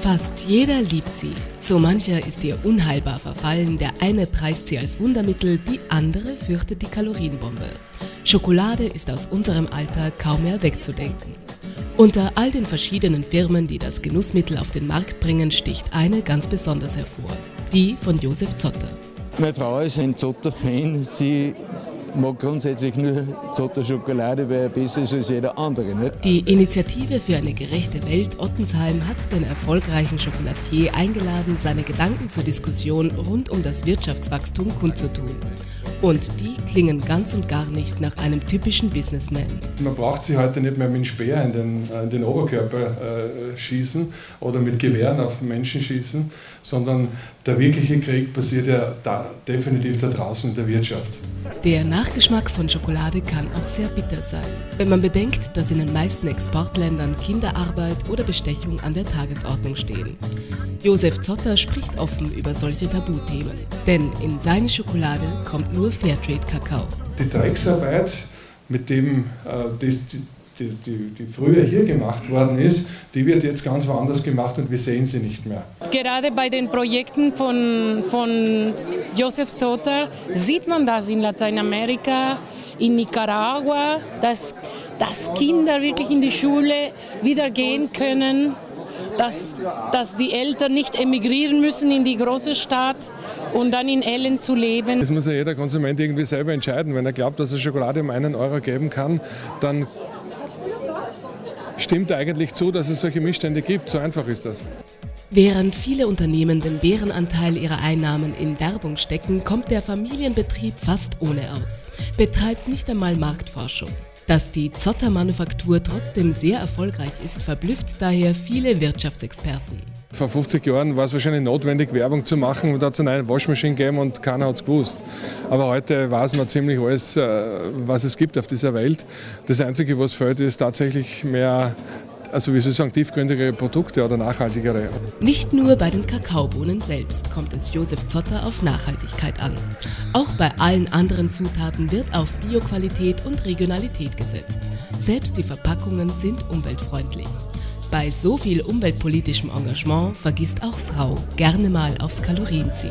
fast jeder liebt sie. So mancher ist ihr unheilbar verfallen, der eine preist sie als Wundermittel, die andere fürchtet die Kalorienbombe. Schokolade ist aus unserem Alltag kaum mehr wegzudenken. Unter all den verschiedenen Firmen, die das Genussmittel auf den Markt bringen, sticht eine ganz besonders hervor, die von Josef Zotter. Meine Frau ist ein Zotter-Fan. Sie mag grundsätzlich nur Zotter-Schokolade, weil er besser ist als jeder andere. Nicht? Die Initiative für eine gerechte Welt Ottensheim hat den erfolgreichen Schokolatier eingeladen, seine Gedanken zur Diskussion rund um das Wirtschaftswachstum kundzutun. Und die klingen ganz und gar nicht nach einem typischen Businessman. Man braucht sie heute nicht mehr mit dem Speer in den Oberkörper schießen oder mit Gewehren auf Menschen schießen, sondern der wirkliche Krieg passiert ja definitiv da draußen in der Wirtschaft. Der Nachgeschmack von Schokolade kann auch sehr bitter sein, wenn man bedenkt, dass in den meisten Exportländern Kinderarbeit oder Bestechung an der Tagesordnung stehen. Josef Zotter spricht offen über solche Tabuthemen, denn in seine Schokolade kommt nur Fairtrade-Kakao. Die Drecksarbeit, mit dem die früher hier gemacht worden ist, die wird jetzt ganz woanders gemacht und wir sehen sie nicht mehr. Gerade bei den Projekten von Josef Zotter sieht man das in Lateinamerika, in Nicaragua, dass Kinder wirklich in die Schule wieder gehen können, dass die Eltern nicht emigrieren müssen in die große Stadt und dann in Elend zu leben. Das muss ja jeder Konsument irgendwie selber entscheiden. Wenn er glaubt, dass er Schokolade um 1 Euro geben kann, dann stimmt eigentlich zu, dass es solche Missstände gibt. So einfach ist das. Während viele Unternehmen den Bärenanteil ihrer Einnahmen in Werbung stecken, kommt der Familienbetrieb fast ohne aus, betreibt nicht einmal Marktforschung. Dass die Zotter-Manufaktur trotzdem sehr erfolgreich ist, verblüfft daher viele Wirtschaftsexperten. Vor 50 Jahren war es wahrscheinlich notwendig, Werbung zu machen, und da hat es eine Waschmaschine gegeben und keiner hat es gewusst. Aber heute weiß man ziemlich alles, was es gibt auf dieser Welt. Das Einzige, was fehlt, ist tatsächlich mehr, also wie soll ich sagen, tiefgründigere Produkte oder nachhaltigere. Nicht nur bei den Kakaobohnen selbst kommt es Josef Zotter auf Nachhaltigkeit an. Auch bei allen anderen Zutaten wird auf Bioqualität und Regionalität gesetzt. Selbst die Verpackungen sind umweltfreundlich. Bei so viel umweltpolitischem Engagement vergisst auch Frau gerne mal aufs Kalorienziel.